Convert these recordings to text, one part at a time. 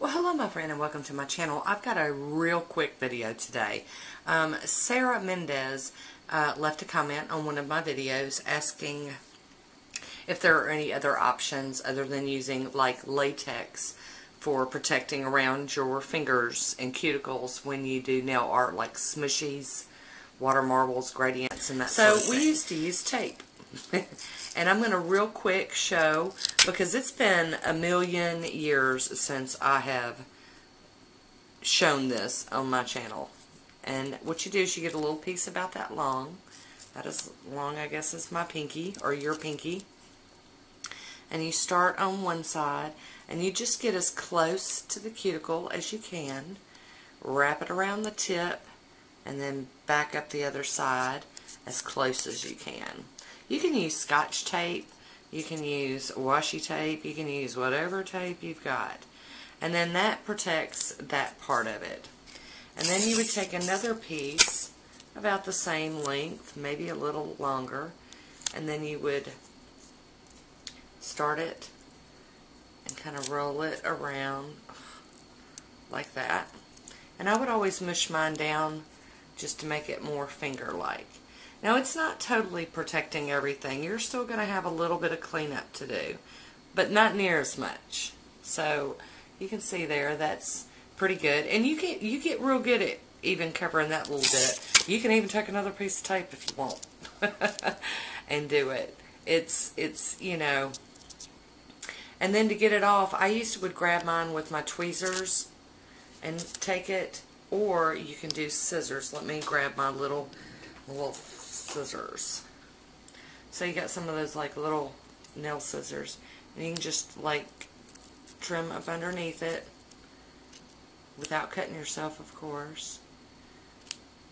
Well, hello my friend and welcome to my channel. I've got a real quick video today. Sarah Mendez left a comment on one of my videos asking if there are any other options other than using like latex for protecting around your fingers and cuticles when you do nail art, like smushies, water marbles, gradients, and that sort of thing. So we used to use tape. And I'm going to real quick show, because it's been a million years since I have shown this on my channel. And what you do is you get a little piece about that long. That is long, I guess, is my pinky, or your pinky. And you start on one side, and you just get as close to the cuticle as you can. Wrap it around the tip, and then back up the other side as close as you can. You can use scotch tape, you can use washi tape, you can use whatever tape you've got. And then that protects that part of it. And then you would take another piece about the same length, maybe a little longer, and then you would start it and kind of roll it around like that. And I would always mush mine down just to make it more finger-like. Now, it's not totally protecting everything. You're still going to have a little bit of cleanup to do, but not near as much. So, you can see there, that's pretty good. And you get real good at even covering that little bit. You can even take another piece of tape if you want and do it. It's, you know. And then to get it off, I used to would grab mine with my tweezers and take it, or you can do scissors. Let me grab my little scissors. So you got some of those like little nail scissors, and you can just like trim up underneath it without cutting yourself, of course.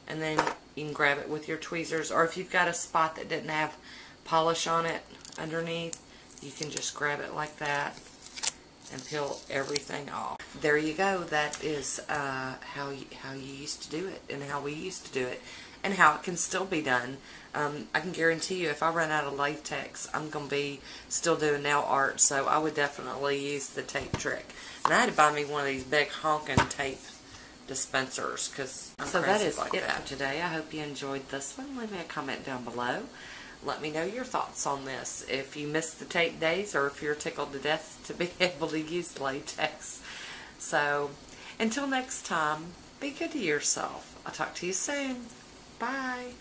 And then you can grab it with your tweezers, or if you've got a spot that didn't have polish on it underneath, you can just grab it like that and peel everything off. There you go. That is how you used to do it, and how we used to do it, and how it can still be done. I can guarantee you, if I run out of latex, I'm going to be still doing nail art, so I would definitely use the tape trick. And I had to buy me one of these big honking tape dispensers, because I'm crazy like that. So that is it for today. I hope you enjoyed this one. Leave me a comment down below. Let me know your thoughts on this. If you missed the tape days, or if you're tickled to death to be able to use latex. So, until next time, be good to yourself. I'll talk to you soon. Bye.